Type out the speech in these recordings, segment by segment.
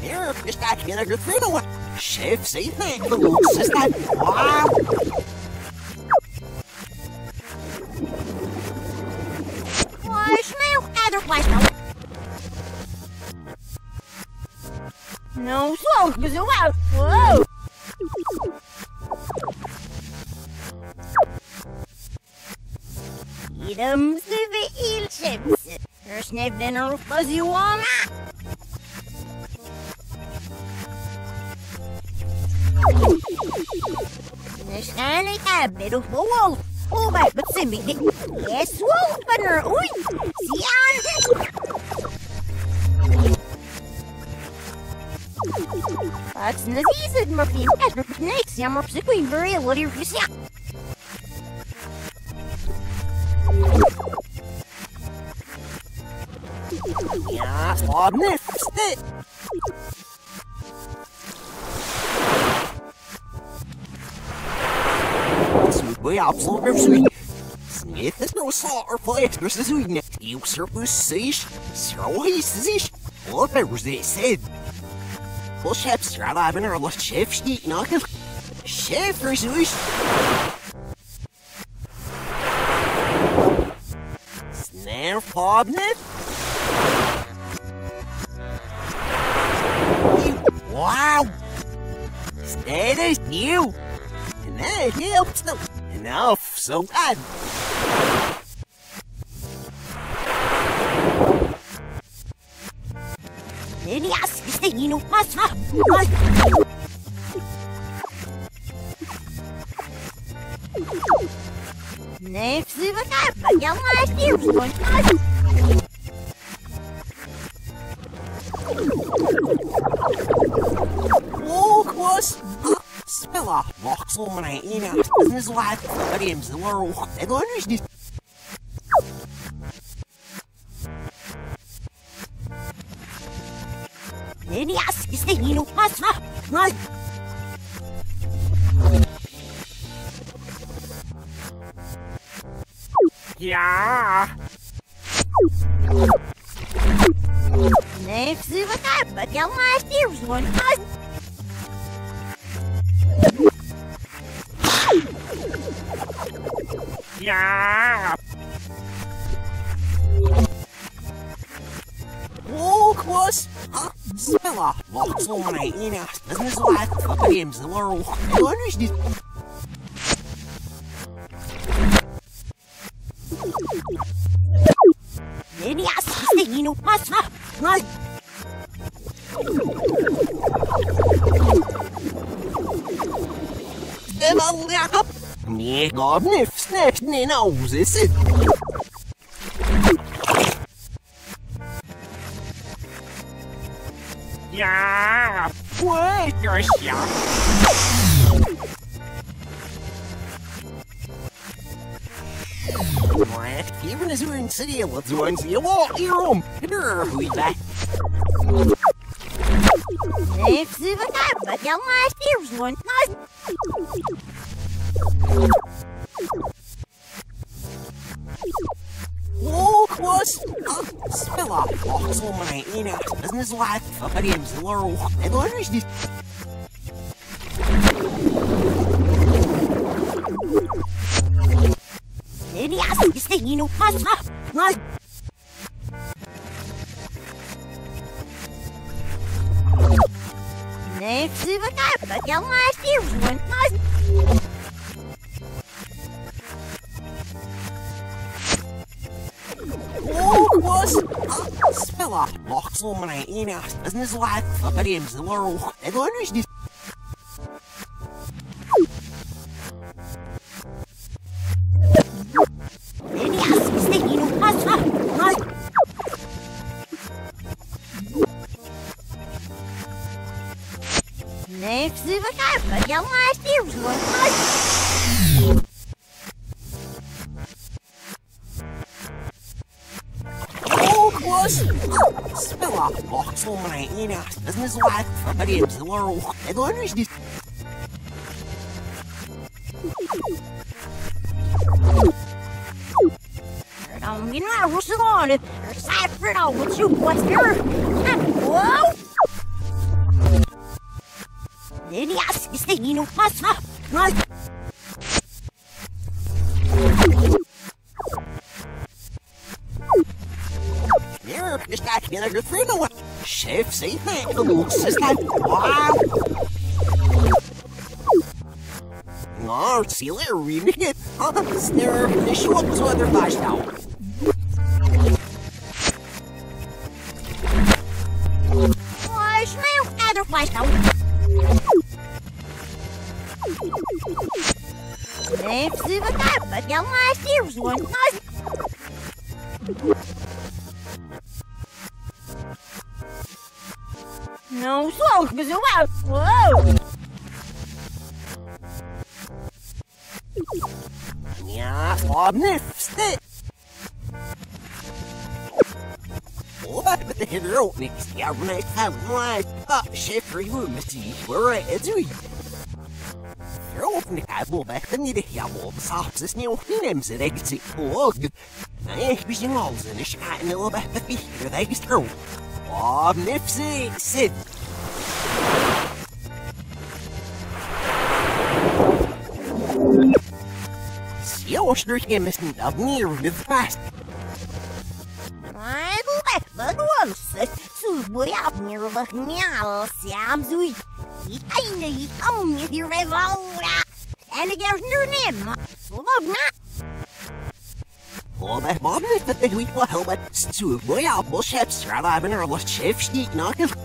Meneer is daar weer de vrouw. Chef zei nee, de luxe is daar. Wow. Why smell otherwise no? No, so bizarre. Wow. Idem zwe ilchebs. Er sneeft den al fuzzy wala. This only a beautiful wolf. Oh, but it's me. Yes, wolf, but no, oi. See on this. That's not easy, my friend. As for snakes, I'm up to queen very little if you see. Yeah, I'm next. We absolutely sweet. Smith is no salt or plate versus weakness. You surface sish, so he sish, what was they said? Well, chefs are having our little chefs eat nothing. Chef or sish. Snare Pobnet? Wow! That is new! And that helps them. Enough, so bad. Yes, this thing you know must have. Next, see what happened. Young last year, one time. Oh, close. Spell off box on my email. This is why I am the world. I don't understand. Maybe I see this thing, you know, what's up? My. Yeah. Next, see what happened, but the last year's one was. Yeah. Oh, close. Spell off box on my email. This is why I am the world. I don't understand. Maybe I see this thing, you know, what's up? My. Мне главное в снежные наузы сын. Я пытаюсь. Моя активность вынесла, звонит его и рум. Дорогуйда. Не взывай, поднял мой стир, звонит нас. Oh, close! Spell off box on my email. Business life, my name's Laurel. I don't understand. Maybe I see this thing, you know, what's up? My. Next, see what happened, but the last year's one was. Oh, was spell off box on my email. Business life, my name's Laurel. I don't understand. Maybe I see this thing, you know, what's up? My. Next, see what happened, the last year's one was. Oh, close! Spell off box on my email. Business life, my name's Laurel. I don't understand. I'm gonna rush on it. I don't know what you want here. Whoa! Then yes, this thing you know must not. Here, this guy can get a good friend away. Chef, see that the little sister. Wow! No, see later, we make it. Snare, this one was other lifestyle. No, so because you out. Whoa. Yeah, I'm it. Oh, but the head rope makes the nice have life. Chef, you must see where I do. Open the apple back and the apple soft as new names that I can see. Oh, good. I wish you all the shot in the little back of the egg is through. Oh, Nipsey, sit. See, I was drinking and up near the fast. I left but once. So, boy, up near the meow, Sam Zui. I know you come with your revolver. And there's no name. So, oh, my mom is the thing we will help us to boy out more chefs rather than our lost chef sneak knock of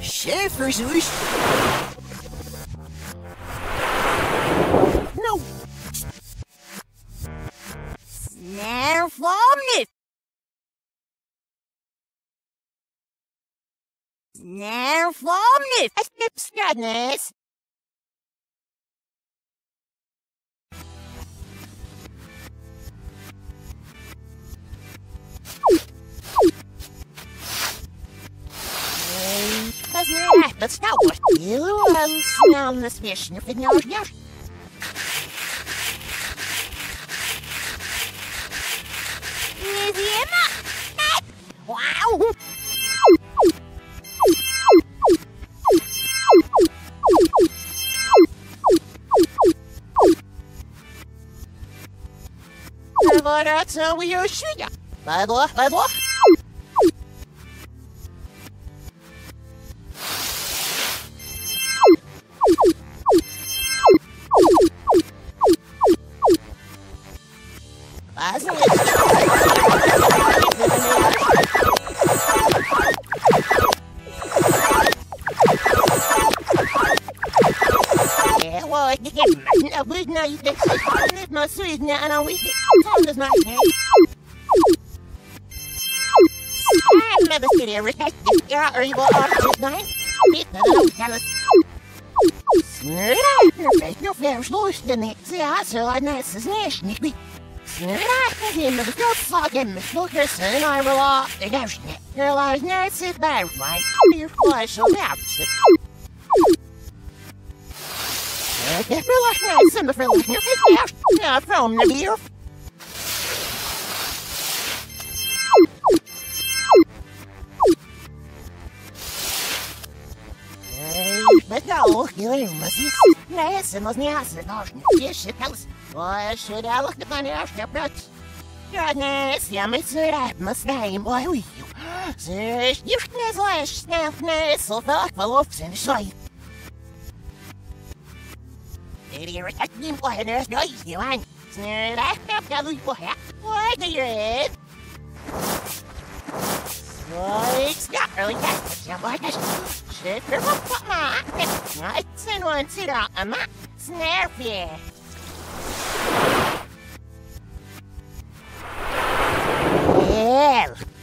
chef or Zeus. No. Snare for me. Snare for me. I snip sadness. But stop with you and smell the fish in your ears. Wow! What we are shooting? Bye, I'm not sure. But no, you must see. Yes, it must not be done. Yes, it tells. Why should I look at my after breath? Goodness, you must see that must name. Why we? Yes, you can't slash, snap, nice, so dark, well, off, and shy. Idiot, I didn't want to nurse, no, you ain't. Snare that, I'll tell you what. Why do you read? It's not really that. I'm like a shit for my I send one to the snare fear. Yeah.